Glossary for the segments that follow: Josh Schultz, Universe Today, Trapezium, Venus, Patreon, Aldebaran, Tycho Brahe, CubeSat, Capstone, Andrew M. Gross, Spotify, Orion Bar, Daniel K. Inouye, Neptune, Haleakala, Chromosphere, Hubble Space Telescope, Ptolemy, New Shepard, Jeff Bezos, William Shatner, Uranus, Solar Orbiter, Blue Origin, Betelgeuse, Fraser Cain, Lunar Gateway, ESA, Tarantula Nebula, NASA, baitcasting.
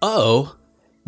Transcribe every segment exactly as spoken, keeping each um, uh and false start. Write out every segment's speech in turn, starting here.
Uh-oh,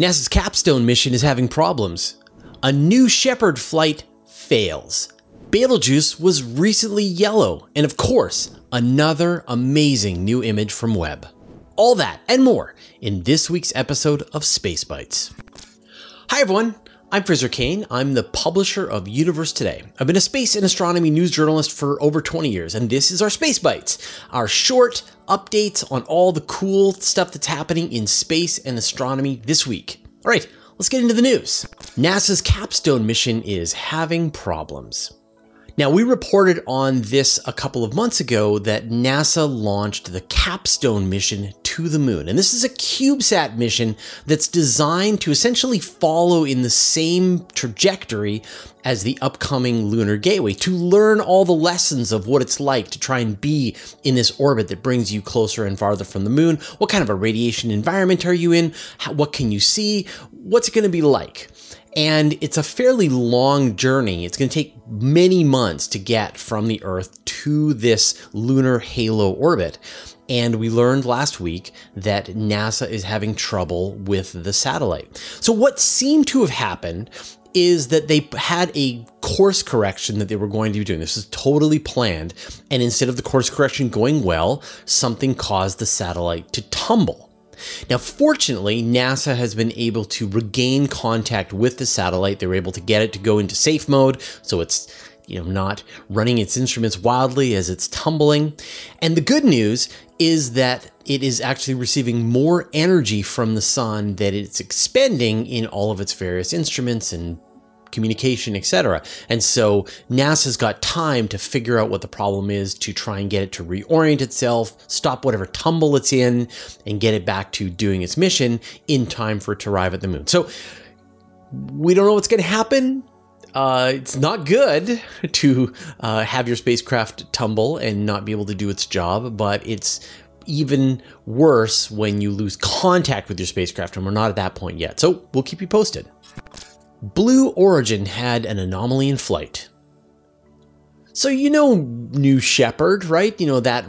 NASA's Capstone mission is having problems. A New Shepard flight fails. Betelgeuse was recently yellow, and of course, another amazing new image from Webb. All that and more in this week's episode of Space Bites. Hi everyone, I'm Fraser Cain. I'm the publisher of Universe Today. I've been a space and astronomy news journalist for over twenty years, and this is our Space Bites, our short updates on all the cool stuff that's happening in space and astronomy this week. All right, let's get into the news. NASA's Capstone mission is having problems. Now, we reported on this a couple of months ago that NASA launched the Capstone mission to the moon. And this is a CubeSat mission that's designed to essentially follow in the same trajectory as the upcoming Lunar Gateway to learn all the lessons of what it's like to try and be in this orbit that brings you closer and farther from the moon. What kind of a radiation environment are you in? How, what can you see? What's it going to be like? And it's a fairly long journey. It's going to take many months to get from the Earth to this lunar halo orbit. And we learned last week that NASA is having trouble with the satellite. So what seemed to have happened is that they had a course correction that they were going to be doing. This was totally planned. And instead of the course correction going well, something caused the satellite to tumble. Now, fortunately, NASA has been able to regain contact with the satellite. They were able to get it to go into safe mode, so it's, you know, not running its instruments wildly as it's tumbling. And the good news is that it is actually receiving more energy from the sun that it's expending in all of its various instruments and communication, et cetera. And so NASA's got time to figure out what the problem is, to try and get it to reorient itself, stop whatever tumble it's in, and get it back to doing its mission in time for it to arrive at the moon. So we don't know what's going to happen. Uh, it's not good to uh, have your spacecraft tumble and not be able to do its job, but it's even worse when you lose contact with your spacecraft, and we're not at that point yet. So we'll keep you posted. Blue Origin had an anomaly in flight. So you know New Shepard, right? You know, that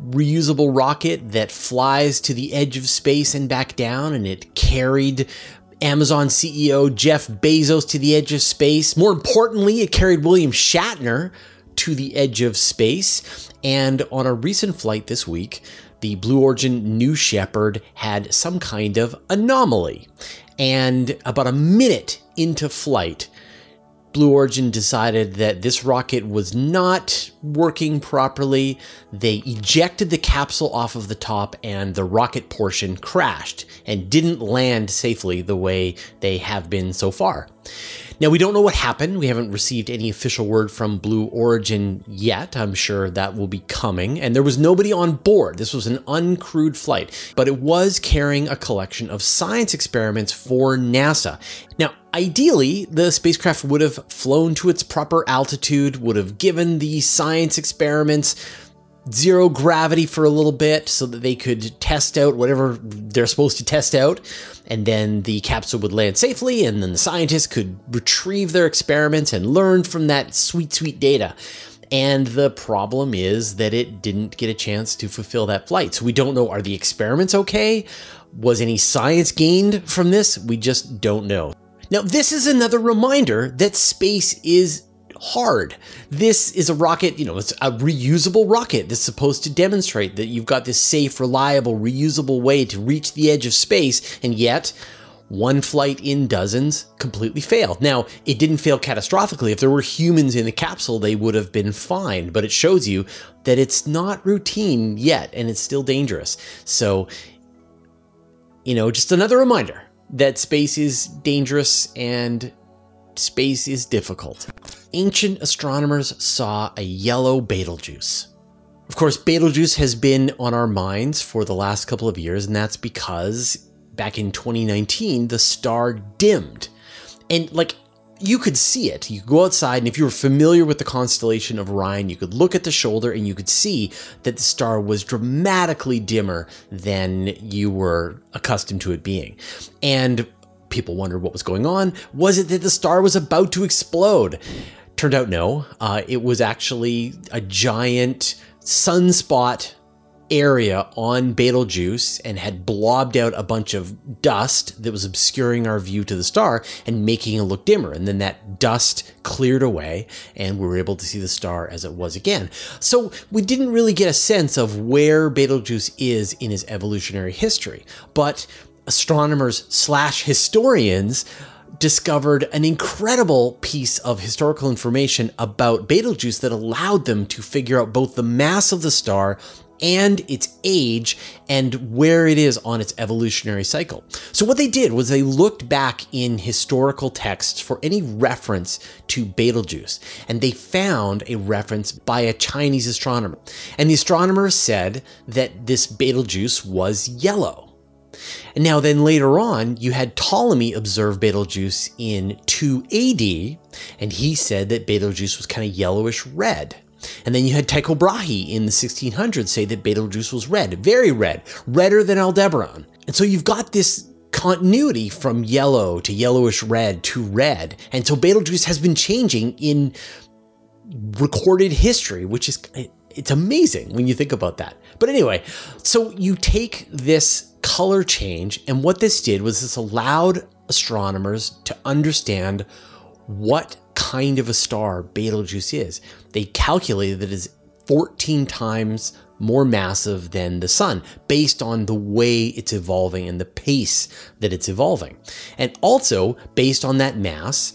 reusable rocket that flies to the edge of space and back down, and it carried Amazon C E O Jeff Bezos to the edge of space. More importantly, it carried William Shatner to the edge of space. And on a recent flight this week, the Blue Origin New Shepard had some kind of anomaly. And about a minute into flight, Blue Origin decided that this rocket was not working properly. They ejected the capsule off of the top, and the rocket portion crashed and didn't land safely the way they have been so far. Now, we don't know what happened. We haven't received any official word from Blue Origin yet. I'm sure that will be coming. And there was nobody on board. This was an uncrewed flight, but it was carrying a collection of science experiments for NASA. Now, ideally, the spacecraft would have flown to its proper altitude, would have given the science experiments zero gravity for a little bit so that they could test out whatever they're supposed to test out, and then the capsule would land safely, and then the scientists could retrieve their experiments and learn from that sweet, sweet data. And the problem is that it didn't get a chance to fulfill that flight. So we don't know, are the experiments okay? Was any science gained from this? We just don't know. Now, this is another reminder that space is hard. This is a rocket, you know, it's a reusable rocket that's supposed to demonstrate that you've got this safe, reliable, reusable way to reach the edge of space, and yet one flight in dozens completely failed. Now, it didn't fail catastrophically. If there were humans in the capsule, they would have been fine, but it shows you that it's not routine yet, and it's still dangerous. So, you know, just another reminder that space is dangerous and space is difficult. Ancient astronomers saw a yellow Betelgeuse. Of course, Betelgeuse has been on our minds for the last couple of years, and that's because back in twenty nineteen, the star dimmed. And like, you could see it. You could go outside, and if you were familiar with the constellation of Orion, you could look at the shoulder and you could see that the star was dramatically dimmer than you were accustomed to it being. And people wondered what was going on. Was it that the star was about to explode? Turned out no. Uh, it was actually a giant sunspot area on Betelgeuse and had blobbed out a bunch of dust that was obscuring our view to the star and making it look dimmer. And then that dust cleared away and we were able to see the star as it was again. So we didn't really get a sense of where Betelgeuse is in its evolutionary history, but astronomers slash historians discovered an incredible piece of historical information about Betelgeuse that allowed them to figure out both the mass of the star and its age and where it is on its evolutionary cycle. So what they did was they looked back in historical texts for any reference to Betelgeuse, and they found a reference by a Chinese astronomer. And the astronomer said that this Betelgeuse was yellow. And now then later on, you had Ptolemy observe Betelgeuse in two A D, and he said that Betelgeuse was kind of yellowish red. And then you had Tycho Brahe in the sixteen hundreds say that Betelgeuse was red, very red, redder than Aldebaran. And so you've got this continuity from yellow to yellowish red to red. And so Betelgeuse has been changing in recorded history, which is, it's amazing when you think about that. But anyway, so you take this color change, and what this did was this allowed astronomers to understand what kind of a star Betelgeuse is. They calculated that it is fourteen times more massive than the sun based on the way it's evolving and the pace that it's evolving. And also based on that mass,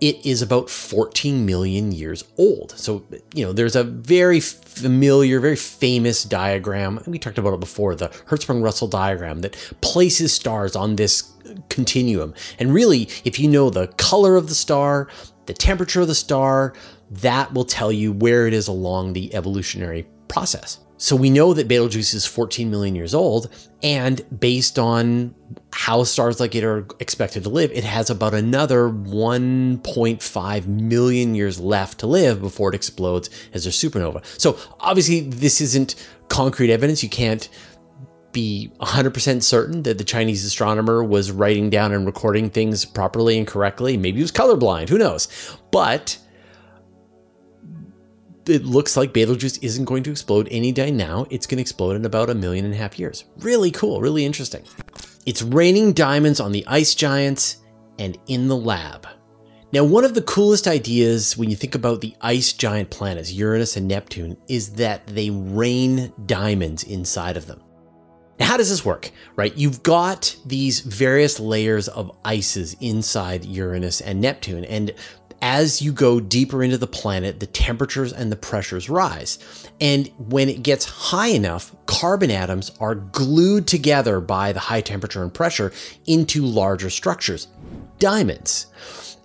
it is about fourteen million years old. So, you know, there's a very familiar, very famous diagram, and we talked about it before, the Hertzsprung-Russell diagram that places stars on this continuum. And really, if you know the color of the star, the temperature of the star, that will tell you where it is along the evolutionary process. So we know that Betelgeuse is fourteen million years old, and based on how stars like it are expected to live, it has about another one point five million years left to live before it explodes as a supernova. So obviously this isn't concrete evidence. You can't be one hundred percent certain that the Chinese astronomer was writing down and recording things properly and correctly. Maybe he was colorblind, who knows? But it looks like Betelgeuse isn't going to explode any day now. It's going to explode in about a million and a half years. Really cool, really interesting. It's raining diamonds on the ice giants and in the lab. Now, one of the coolest ideas when you think about the ice giant planets, Uranus and Neptune, is that they rain diamonds inside of them. Now, how does this work, right? You've got these various layers of ices inside Uranus and Neptune, and as you go deeper into the planet, the temperatures and the pressures rise. And when it gets high enough, carbon atoms are glued together by the high temperature and pressure into larger structures, diamonds.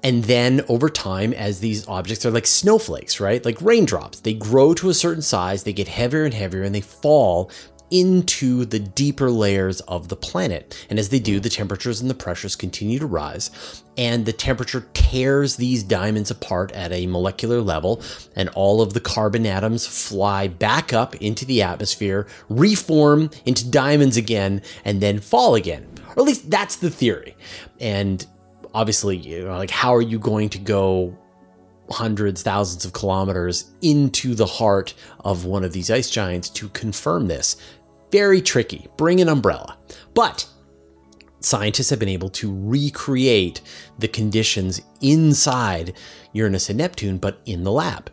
And then over time, as these objects are like snowflakes, right? Like raindrops, they grow to a certain size, they get heavier and heavier, and they fall into the deeper layers of the planet. And as they do, the temperatures and the pressures continue to rise, and the temperature tears these diamonds apart at a molecular level, and all of the carbon atoms fly back up into the atmosphere, reform into diamonds again, and then fall again. Or at least that's the theory. And obviously, you know, like, how are you going to go hundreds, thousands of kilometers into the heart of one of these ice giants to confirm this? Very tricky. Bring an umbrella. But scientists have been able to recreate the conditions inside Uranus and Neptune, but in the lab.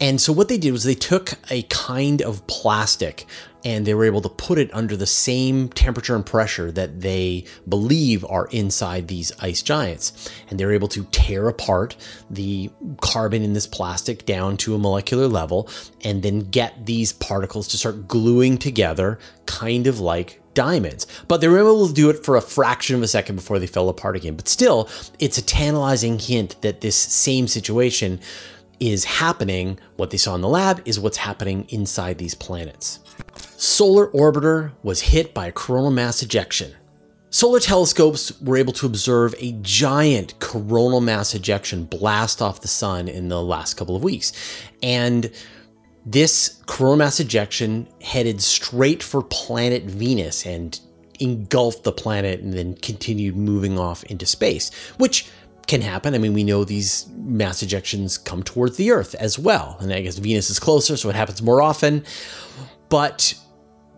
And so what they did was they took a kind of plastic and they were able to put it under the same temperature and pressure that they believe are inside these ice giants. And they were able to tear apart the carbon in this plastic down to a molecular level and then get these particles to start gluing together, kind of like diamonds. But they were able to do it for a fraction of a second before they fell apart again. But still, it's a tantalizing hint that this same situation is happening. What they saw in the lab is what's happening inside these planets. Solar Orbiter was hit by a coronal mass ejection. Solar telescopes were able to observe a giant coronal mass ejection blast off the sun in the last couple of weeks. And this coronal mass ejection headed straight for planet Venus and engulfed the planet and then continued moving off into space, which can happen. I mean, we know these mass ejections come towards the Earth as well. And I guess Venus is closer, so it happens more often. But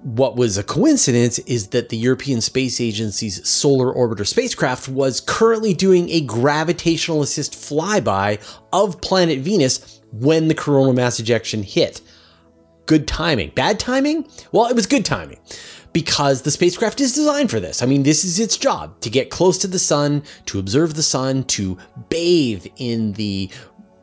What was a coincidence is that the European Space Agency's Solar Orbiter spacecraft was currently doing a gravitational assist flyby of planet Venus when the coronal mass ejection hit. Good timing. Bad timing? Well, it was good timing, because the spacecraft is designed for this. I mean, this is its job, to get close to the sun, to observe the sun, to bathe in the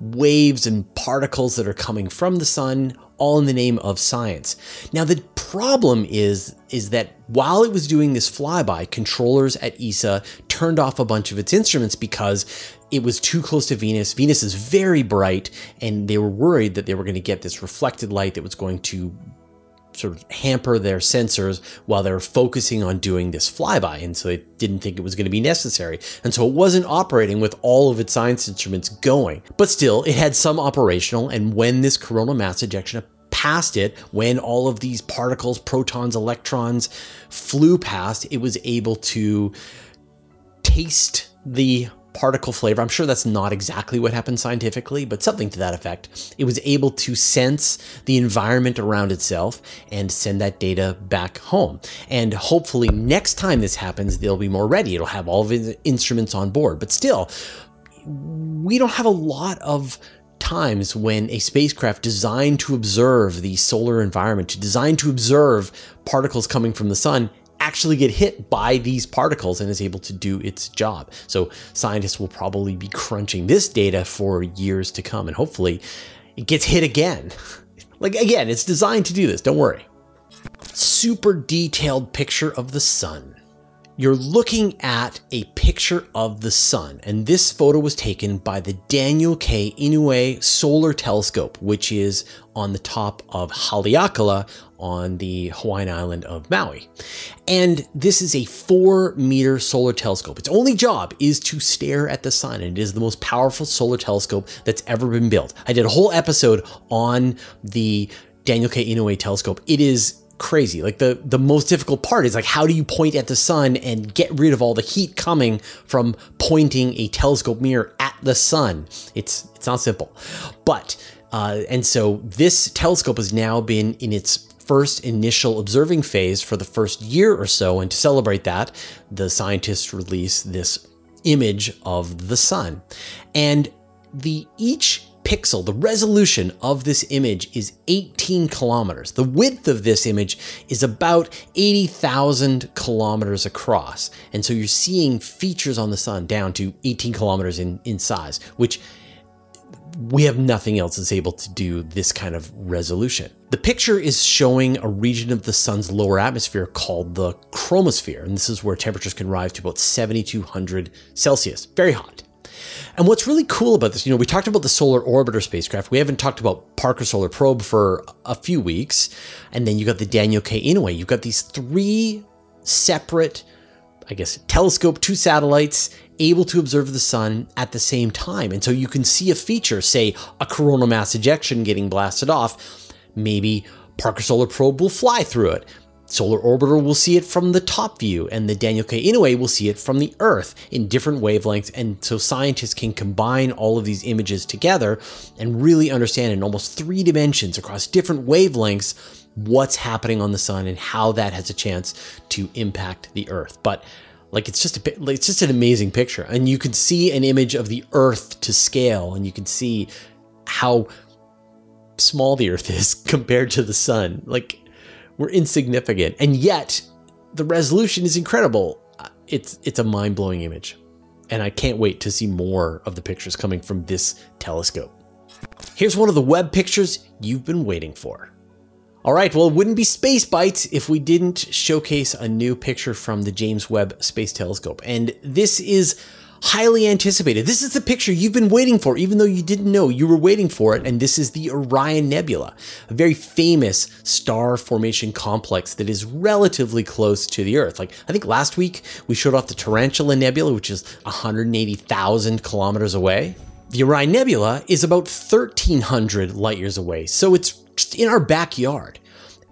waves and particles that are coming from the sun, all in the name of science. Now, the problem is, is that while it was doing this flyby, controllers at E S A turned off a bunch of its instruments because it was too close to Venus. Venus is very bright, and they were worried that they were going to get this reflected light that was going to sort of hamper their sensors while they were focusing on doing this flyby. And so they didn't think it was going to be necessary. And so it wasn't operating with all of its science instruments going, but still it had some operational. And when this coronal mass ejection passed it, when all of these particles, protons, electrons flew past, it was able to taste the particle flavor. I'm sure that's not exactly what happened scientifically, but something to that effect. It was able to sense the environment around itself and send that data back home. And hopefully next time this happens, they'll be more ready. It'll have all of the instruments on board. But still, we don't have a lot of times when a spacecraft designed to observe the solar environment, designed to observe particles coming from the sun, actually get hit by these particles and is able to do its job. So scientists will probably be crunching this data for years to come, and hopefully it gets hit again. Like, again, it's designed to do this, don't worry. Super detailed picture of the sun. You're looking at a picture of the sun, and this photo was taken by the Daniel K. Inouye Solar Telescope, which is on the top of Haleakala on the Hawaiian island of Maui. And this is a four meter solar telescope. Its only job is to stare at the sun, and it is the most powerful solar telescope that's ever been built. I did a whole episode on the Daniel K. Inouye telescope. It is crazy. Like, the the most difficult part is, like, how do you point at the sun and get rid of all the heat coming from pointing a telescope mirror at the sun? It's it's not simple. But uh, and so this telescope has now been in its first initial observing phase for the first year or so, and to celebrate that, the scientists released this image of the sun. And the each pixel, the resolution of this image is eighteen kilometers. The width of this image is about eighty thousand kilometers across. And so you're seeing features on the sun down to eighteen kilometers in, in size, which we have nothing else that's able to do this kind of resolution. The picture is showing a region of the sun's lower atmosphere called the chromosphere. And this is where temperatures can rise to about seventy-two hundred Celsius, very hot. And what's really cool about this, you know, we talked about the Solar Orbiter spacecraft. We haven't talked about Parker Solar Probe for a few weeks. And then you got the Daniel K. Inouye. You've got these three separate, I guess, telescope, two satellites able to observe the sun at the same time. And so you can see a feature, say a coronal mass ejection getting blasted off. Maybe Parker Solar Probe will fly through it. Solar Orbiter will see it from the top view, and the Daniel K. Inouye will see it from the Earth in different wavelengths. And so scientists can combine all of these images together and really understand in almost three dimensions across different wavelengths what's happening on the sun and how that has a chance to impact the Earth. But like, it's just a it's just an amazing picture, and you can see an image of the Earth to scale, and you can see how small the Earth is compared to the sun. Like, we're insignificant, and yet the resolution is incredible. It's it's a mind-blowing image, and I can't wait to see more of the pictures coming from this telescope. Here's one of the web pictures you've been waiting for. All right, well, it wouldn't be Space Bites if we didn't showcase a new picture from the James Webb Space Telescope, and this is highly anticipated. This is the picture you've been waiting for, even though you didn't know you were waiting for it. And this is the Orion Nebula, a very famous star formation complex that is relatively close to the Earth. Like, I think last week we showed off the Tarantula Nebula, which is one hundred eighty thousand kilometers away. The Orion Nebula is about thirteen hundred light years away. So it's just in our backyard.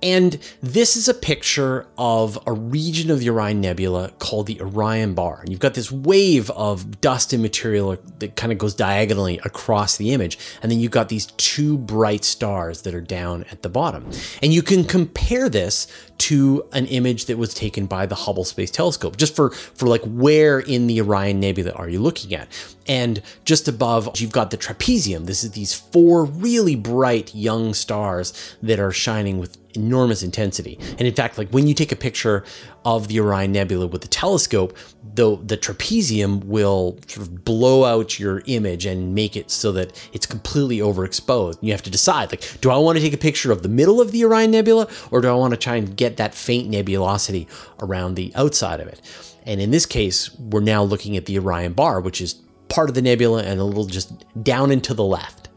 And this is a picture of a region of the Orion Nebula called the Orion Bar. And you've got this wave of dust and material that kind of goes diagonally across the image. And then you've got these two bright stars that are down at the bottom. And you can compare this to an image that was taken by the Hubble Space Telescope, just for, for like where in the Orion Nebula are you looking at? And just above, you've got the Trapezium. This is these four really bright young stars that are shining with enormous intensity. And in fact, like when you take a picture of the Orion Nebula with the telescope, though, the Trapezium will sort of blow out your image and make it so that it's completely overexposed. You have to decide, like, do I want to take a picture of the middle of the Orion Nebula, or do I want to try and get that faint nebulosity around the outside of it? And in this case, we're now looking at the Orion Bar, which is part of the nebula and a little just down and to the left.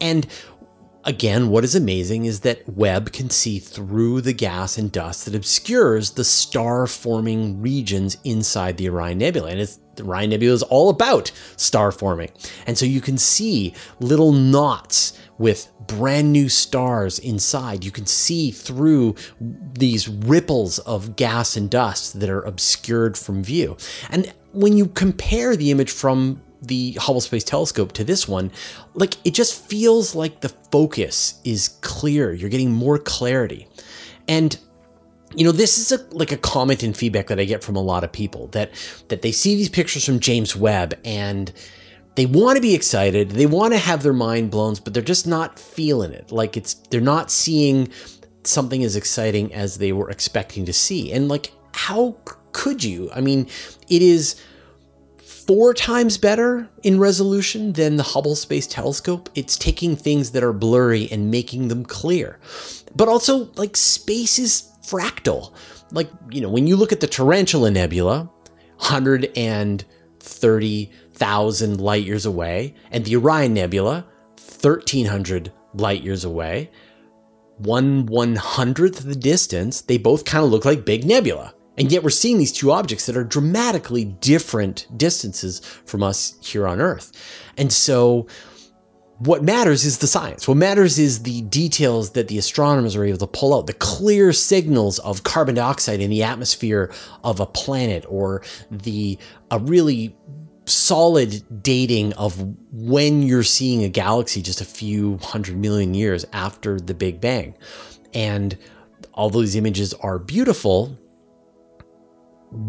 And again, what is amazing is that Webb can see through the gas and dust that obscures the star-forming regions inside the Orion Nebula. And it's, the Orion Nebula is all about star forming. And so you can see little knots with brand new stars inside. You can see through these ripples of gas and dust that are obscured from view. And when you compare the image from the Hubble Space Telescope to this one, like it just feels like the focus is clear. You're getting more clarity. And you know, this is a, like a comment and feedback that I get from a lot of people, that that they see these pictures from James Webb and they want to be excited, they want to have their mind blown, but they're just not feeling it. Like it's, they're not seeing something as exciting as they were expecting to see. And like, how could you? I mean, it is four times better in resolution than the Hubble Space Telescope. It's taking things that are blurry and making them clear. But also, like, space is fractal. Like, you know, when you look at the Tarantula Nebula, one hundred thirty thousand light years away, and the Orion Nebula, thirteen hundred light years away, one one hundredth the distance, they both kind of look like big nebula. And yet we're seeing these two objects that are dramatically different distances from us here on Earth. And so what matters is the science. What matters is the details that the astronomers are able to pull out, the clear signals of carbon dioxide in the atmosphere of a planet, or the a really solid dating of when you're seeing a galaxy just a few hundred million years after the Big Bang. And although these images are beautiful,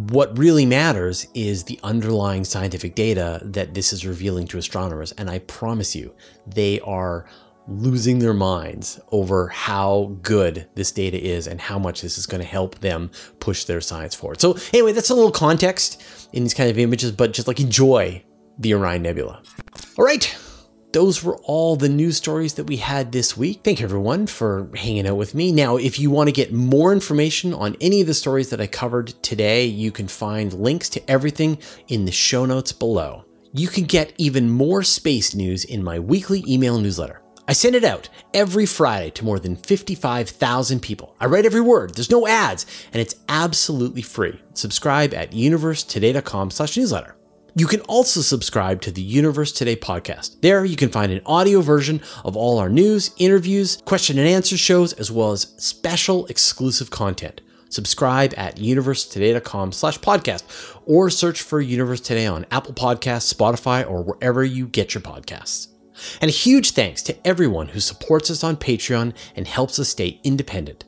what really matters is the underlying scientific data that this is revealing to astronomers. And I promise you, they are losing their minds over how good this data is and how much this is going to help them push their science forward. So anyway, that's a little context in these kind of images, but just like enjoy the Orion Nebula. All right. Those were all the news stories that we had this week. Thank you everyone for hanging out with me. Now, if you want to get more information on any of the stories that I covered today, you can find links to everything in the show notes below. You can get even more space news in my weekly email newsletter. I send it out every Friday to more than fifty-five thousand people. I write every word, there's no ads, and it's absolutely free. Subscribe at universe today dot com slash newsletter. You can also subscribe to the Universe Today podcast. There you can find an audio version of all our news, interviews, question and answer shows, as well as special exclusive content. Subscribe at universe today dot com slash podcast, or search for Universe Today on Apple Podcasts, Spotify, or wherever you get your podcasts. And a huge thanks to everyone who supports us on Patreon and helps us stay independent.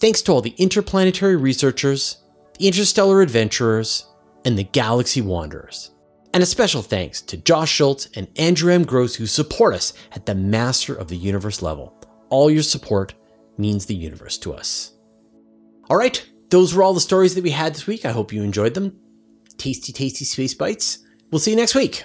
Thanks to all the interplanetary researchers, the interstellar adventurers, and the Galaxy Wanderers. And a special thanks to Josh Schultz and Andrew M. Gross, who support us at the Master of the Universe level. All your support means the universe to us. All right, those were all the stories that we had this week. I hope you enjoyed them. Tasty, tasty space bites. We'll see you next week.